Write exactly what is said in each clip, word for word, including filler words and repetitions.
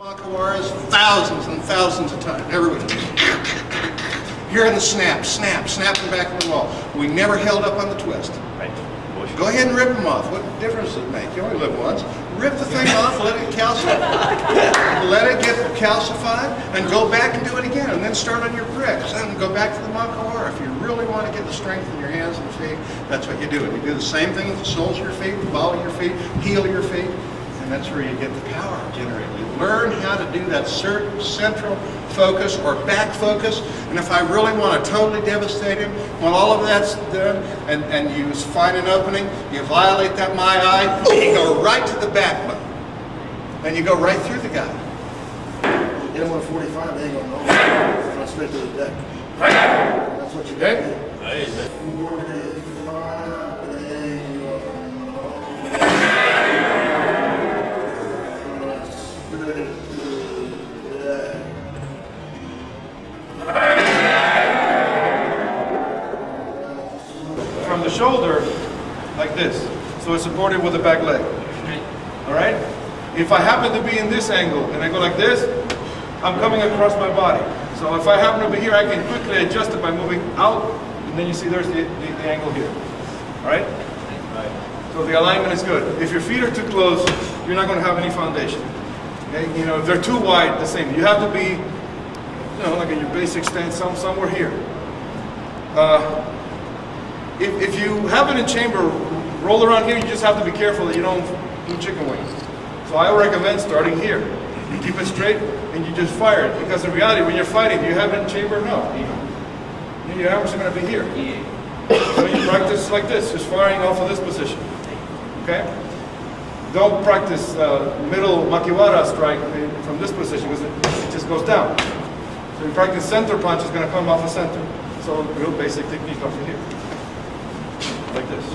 Makiwaras thousands and thousands of times. Everybody. Hearing the snap, snap, snapping back on the wall. We never held up on the twist. Right. Go ahead and rip them off. What difference does it make? You only live once. Rip the thing off, let it calcify. Let it get calcified and go back and do it again. And then start on your bricks. And go back to the Makiwara. If you really want to get the strength in your hands and feet, that's what you do. And you do the same thing with the soles of your feet, the ball of your feet, heel of your feet. And that's where you get the power generated. Learn how to do that certain central focus or back focus. And if I really want to totally devastate him, when all of that's done and, and you find an opening, you violate that my eye, and you go right to the back one. And you go right through the guy. Hit him on forty-five, they ain't going to know. Run straight to the deck. That's what you did. From the shoulder, like this, so it's supported with the back leg. All right. If I happen to be in this angle and I go like this, I'm coming across my body. So if I happen to be here, I can quickly adjust it by moving out, and then you see there's the, the, the angle here. All right. So the alignment is good. If your feet are too close, you're not going to have any foundation. Okay? You know, if they're too wide, the same. You have to be, you know, like in your basic stance, some, somewhere here. Uh, if, if you have it in chamber, roll around here, you just have to be careful that you don't do chicken wings. So I recommend starting here. You keep it straight, and you just fire it. Because in reality, when you're fighting, do you have it in chamber? No. Your arms are going to be here. So you practice like this, just firing off of this position. Okay? Don't practice uh, middle Makiwara strike from this position because it just goes down. So you practice center punch, it's going to come off the center. So real basic technique off of here. Like this.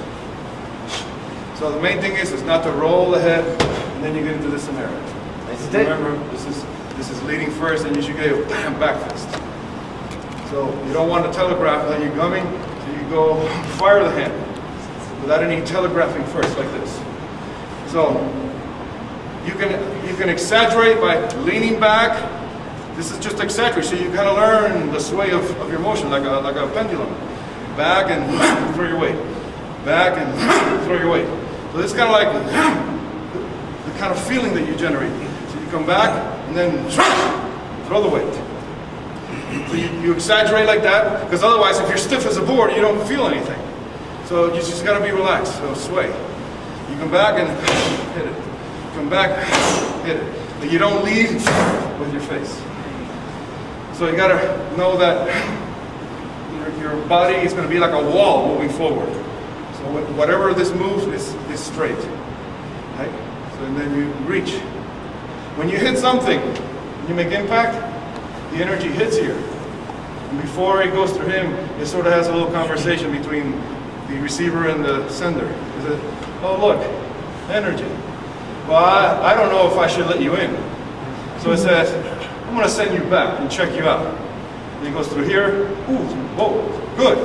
So the main thing is, is not to roll the head and then you get into this scenario. Remember, this is, this is leading first and you should get a bam back fist. So you don't want to telegraph that you're coming, so you go fire the hand without any telegraphing first like this. So you can, you can exaggerate by leaning back. This is just exaggerate, so you kind of learn the sway of, of your motion like a, like a pendulum. Back and throw your weight. Back and throw your weight. So this is kind of like the, the kind of feeling that you generate. So you come back and then throw the weight. So you, you exaggerate like that, because otherwise if you're stiff as a board, you don't feel anything. So you just got to be relaxed, so sway. You come back and hit it. Come back, hit it. But you don't lead with your face. So you got to know that your, your body is going to be like a wall moving forward. So whatever this move is, is straight. Right? So and then you reach. When you hit something, you make impact. The energy hits here, and before it goes through him, it sort of has a little conversation between the receiver and the sender. Is it, oh look, energy. Well, I, I don't know if I should let you in. So it says, I'm going to send you back and check you out. And it goes through here. Ooh, whoa, good.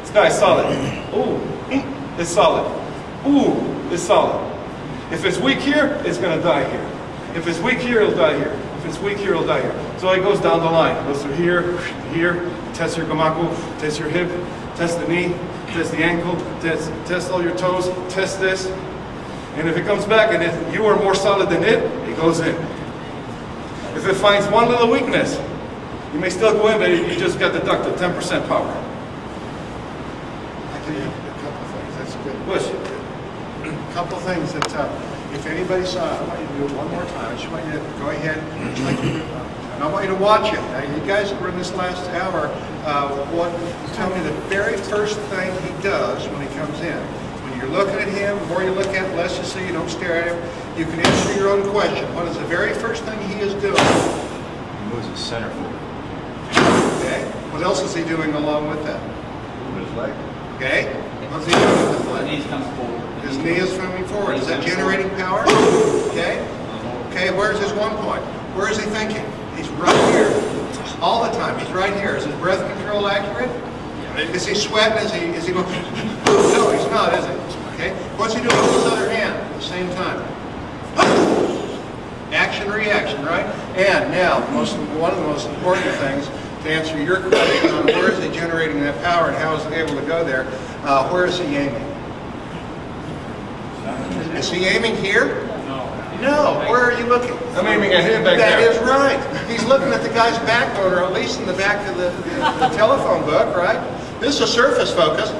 This guy's solid. Ooh, it's solid. Ooh, it's solid. If it's weak here, it's going to die here. If it's weak here, it'll die here. If it's weak here, it'll die here. So it goes down the line. It goes through here, here, test your gamaku, test your hip, test the knee, test the ankle, test, test all your toes, test this. And if it comes back and if you are more solid than it, it goes in. If it finds one little weakness, you may still go in, but you just got deducted ten percent power. I can do a couple things. That's good. Bush. A couple things that uh, if anybody saw it, I want you to do it one more time. I just want you to go ahead and I want you to watch it. Now, you guys that were in this last hour, uh, what, tell me the very first thing he does when he comes in. When you're looking at him, the more you look at him, less you see, you don't stare at him. You can answer your own question. What is the very first thing he is doing? He moves his center forward. Okay. What else is he doing along with that? Move his leg. Okay. What's he doing with his leg? His knees come forward. His knee is moving forward. Is that generating power? Okay. Okay, where's his one point? Where is he thinking? He's right here. All the time. He's right here. Is his breath control accurate? Is he sweating? Is he is he going? No, he's not, is he? Okay. What's he doing with his other hand at the same time? Action reaction, right? And now, the most, one of the most important things to answer your question on where is he generating that power and how is it able to go there, uh, where is he aiming? Is he aiming here? No, where are you looking? I'm aiming at him back there. That is right. He's looking at the guy's backbone, or at least in the back of the, the, the telephone book, right? This is a surface focus.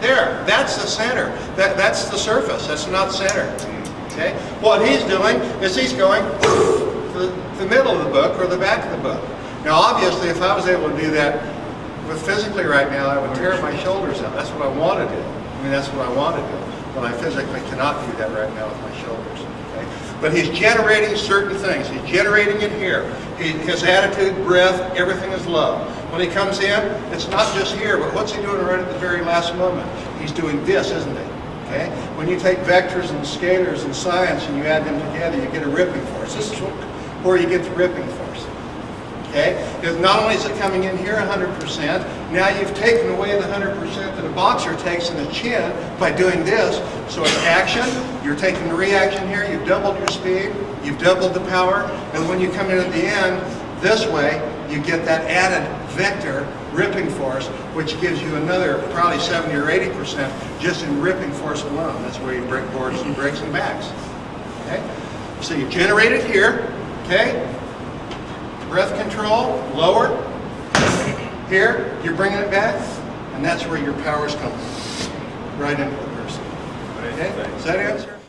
There, that's the center. That, that's the surface. That's not center. Okay? What he's doing is he's going to the, the middle of the book or the back of the book. Now, obviously, if I was able to do that with physically right now, I would tear my shoulders out. That's what I want to do. I mean, that's what I want to do. But I physically cannot do that right now with my shoulders. Okay? But he's generating certain things. He's generating it here. He, his attitude, breath, everything is love. When he comes in, it's not just here, but what's he doing right at the very last moment? He's doing this, isn't he? Okay? When you take vectors and scalars and science and you add them together, you get a ripping force. This is where you get the ripping force. Okay? Because not only is it coming in here one hundred percent, now you've taken away the one hundred percent that a boxer takes in the chin by doing this. So in action, you're taking the reaction here, you've doubled your speed, you've doubled the power, and when you come in at the end, this way, you get that added vector ripping force, which gives you another probably seventy or eighty percent just in ripping force alone. That's where you break boards and breaks and backs. Okay? So you generate it here, okay? Breath control, lower, here, you're bringing it back, and that's where your powers come from, right into the person. Okay, does that answer?